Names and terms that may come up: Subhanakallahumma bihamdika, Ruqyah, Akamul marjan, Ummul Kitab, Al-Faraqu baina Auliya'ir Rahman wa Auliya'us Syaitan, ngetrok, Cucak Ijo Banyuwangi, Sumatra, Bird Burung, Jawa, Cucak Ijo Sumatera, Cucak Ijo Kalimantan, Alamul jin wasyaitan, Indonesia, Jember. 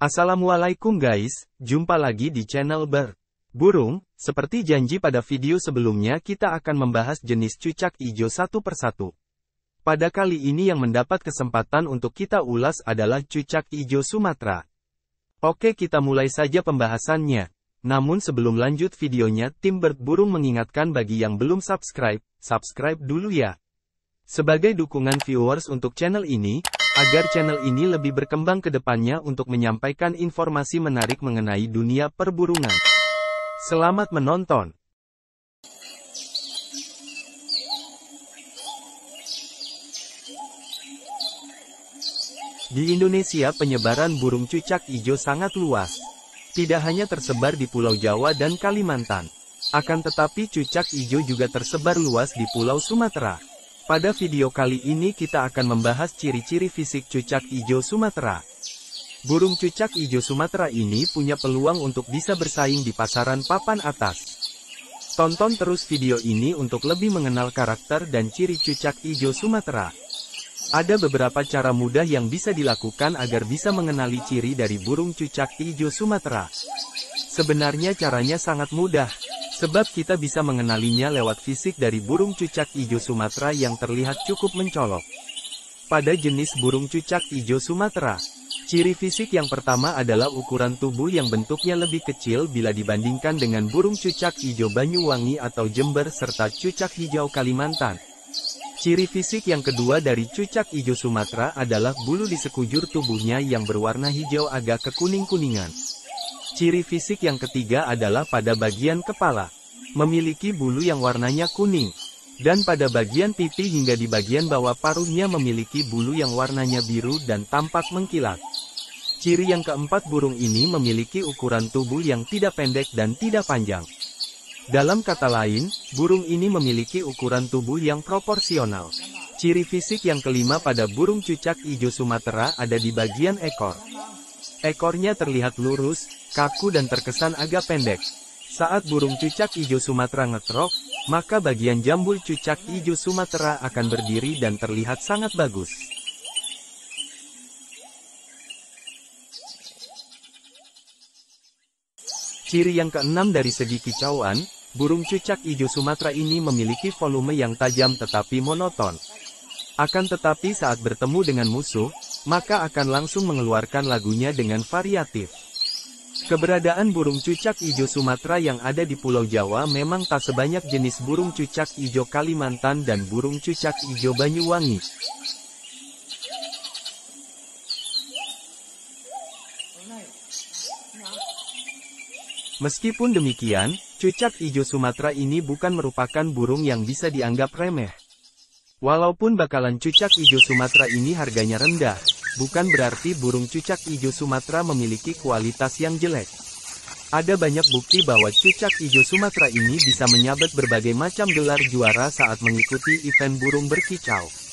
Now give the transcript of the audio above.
Assalamualaikum guys, jumpa lagi di channel Bird Burung. Seperti janji pada video sebelumnya, kita akan membahas jenis cucak ijo satu persatu. Pada kali ini yang mendapat kesempatan untuk kita ulas adalah cucak ijo Sumatera. Oke, kita mulai saja pembahasannya. Namun sebelum lanjut videonya, tim Bird Burung mengingatkan bagi yang belum subscribe dulu ya. Sebagai dukungan viewers untuk channel ini, agar channel ini lebih berkembang ke depannya untuk menyampaikan informasi menarik mengenai dunia perburungan. Selamat menonton. Di Indonesia, penyebaran burung cucak ijo sangat luas. Tidak hanya tersebar di Pulau Jawa dan Kalimantan. Akan tetapi cucak ijo juga tersebar luas di Pulau Sumatera. Pada video kali ini kita akan membahas ciri-ciri fisik cucak ijo Sumatera. Burung cucak ijo Sumatera ini punya peluang untuk bisa bersaing di pasaran papan atas. Tonton terus video ini untuk lebih mengenal karakter dan ciri cucak ijo Sumatera. Ada beberapa cara mudah yang bisa dilakukan agar bisa mengenali ciri dari burung cucak ijo Sumatera. Sebenarnya caranya sangat mudah. Sebab kita bisa mengenalinya lewat fisik dari burung cucak ijo Sumatera yang terlihat cukup mencolok. Pada jenis burung cucak ijo Sumatera, ciri fisik yang pertama adalah ukuran tubuh yang bentuknya lebih kecil bila dibandingkan dengan burung cucak ijo Banyuwangi atau Jember serta cucak hijau Kalimantan. Ciri fisik yang kedua dari cucak ijo Sumatera adalah bulu di sekujur tubuhnya yang berwarna hijau agak kekuning-kuningan. Ciri fisik yang ketiga adalah pada bagian kepala, memiliki bulu yang warnanya kuning, dan pada bagian pipi hingga di bagian bawah paruhnya memiliki bulu yang warnanya biru dan tampak mengkilat. Ciri yang keempat, burung ini memiliki ukuran tubuh yang tidak pendek dan tidak panjang. Dalam kata lain, burung ini memiliki ukuran tubuh yang proporsional. Ciri fisik yang kelima pada burung cucak ijo Sumatera ada di bagian ekor. Ekornya terlihat lurus, kaku dan terkesan agak pendek. Saat burung cucak ijo Sumatera ngetrok, maka bagian jambul cucak ijo Sumatera akan berdiri dan terlihat sangat bagus. Ciri yang keenam dari segi kicauan, burung cucak ijo Sumatera ini memiliki volume yang tajam tetapi monoton. Akan tetapi saat bertemu dengan musuh, maka akan langsung mengeluarkan lagunya dengan variatif. Keberadaan burung cucak ijo Sumatera yang ada di Pulau Jawa memang tak sebanyak jenis burung cucak ijo Kalimantan dan burung cucak ijo Banyuwangi. Meskipun demikian, cucak ijo Sumatera ini bukan merupakan burung yang bisa dianggap remeh. Walaupun bakalan cucak ijo Sumatera ini harganya rendah, bukan berarti burung cucak ijo Sumatera memiliki kualitas yang jelek. Ada banyak bukti bahwa cucak ijo Sumatera ini bisa menyabet berbagai macam gelar juara saat mengikuti event burung berkicau.